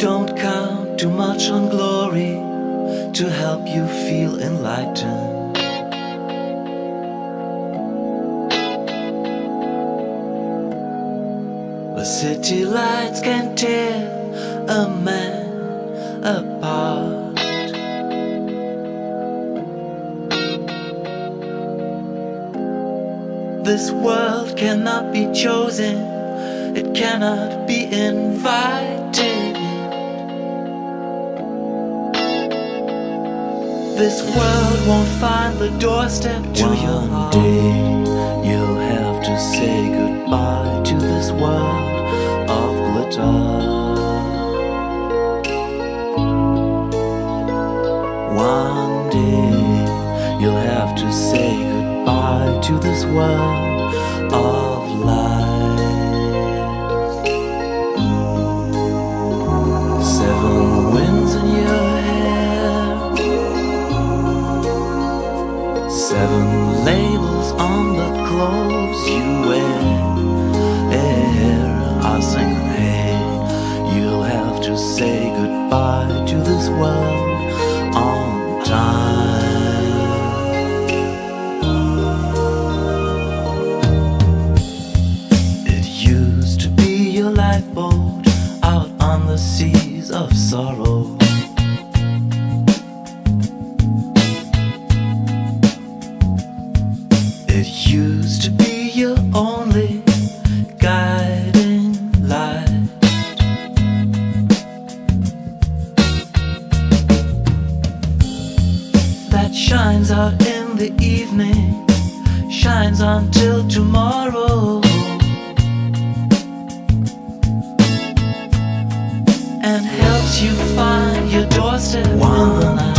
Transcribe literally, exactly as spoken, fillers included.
Don't count too much on glory to help you feel enlightened. The city lights can tear a man apart. This world cannot be chosen, it cannot be invited. This world won't find the doorstep to One your heart. One day you'll have to say goodbye to this world of glitter. One day you'll have to say goodbye to this world of light. Seven winds in your hair, seven labels on the clothes you wear. Say goodbye to this world on time. It used to be your lifeboat out on the seas of sorrow. It used to be your only guiding light. Shines out in the evening, shines on till tomorrow, and helps you find your doorstep in the night.